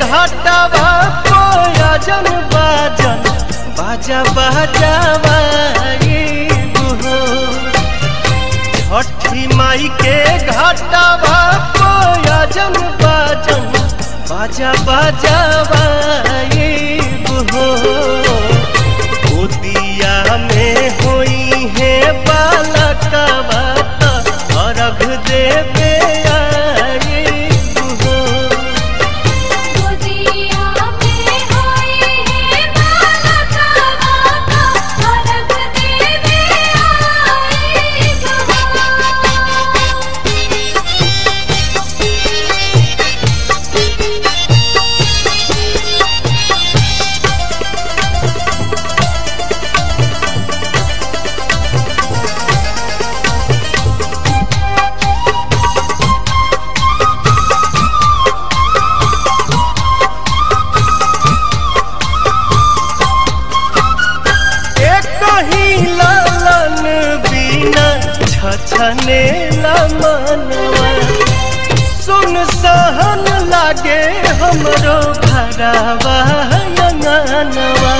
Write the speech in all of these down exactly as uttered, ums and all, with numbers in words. घाटवा प्रयोजन बाजन बाजा बजावाई गुहो छठी माई के घाटवा प्रयोजन बाजन बाजा बजावाई गुहो गोदिया में होई है बालकवा अर्घ देवे सुन सहन लागे हमरो भरावा नवा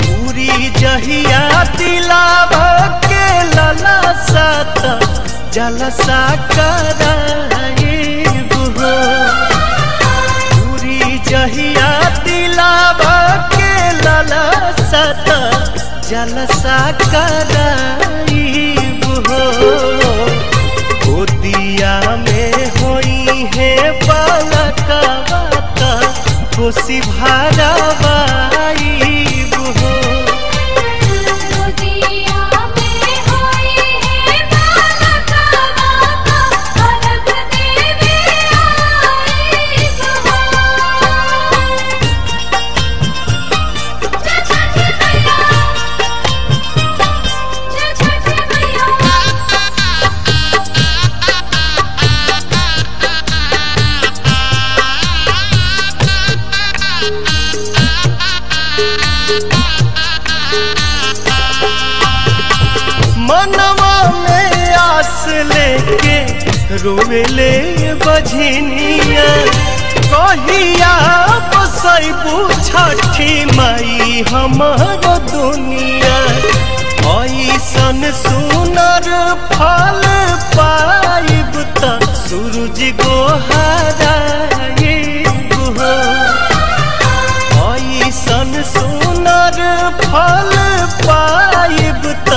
पूरी जहिया दिलावा के लला सात जलसा कराई गुहो पूरी जहिया दिलावा के लला सात जलसा कराई गुहो गोदिया में होई है बालका बाता खुशी भारा बाई मनवा में आस लेके रोवेले बझनिया कहिया बसैबू छठी माई हमारो दुनिया ऐसन सुनर फल पाइब त सूरज गोहाराई गुहो ऐसन सुनर फल पाइब त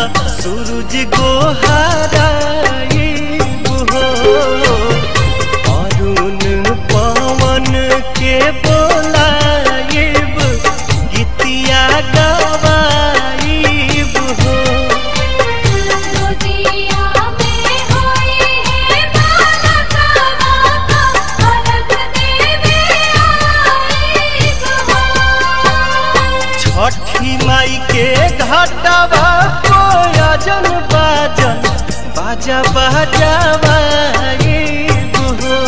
सूरज गोहाराई गुहो अरुण पवन के बोलाइब गीतिया गवाइब हो गोदिया में होई है बालका बाता अर्घ देवे आइब हो छठी माई के घाटवा बाजन बाजन बाजा बजावाई गुहो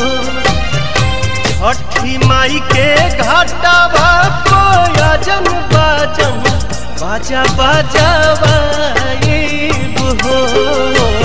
छठी माई के घाटवा प्रयोजन बाजन बाजा बजावाई गुहो।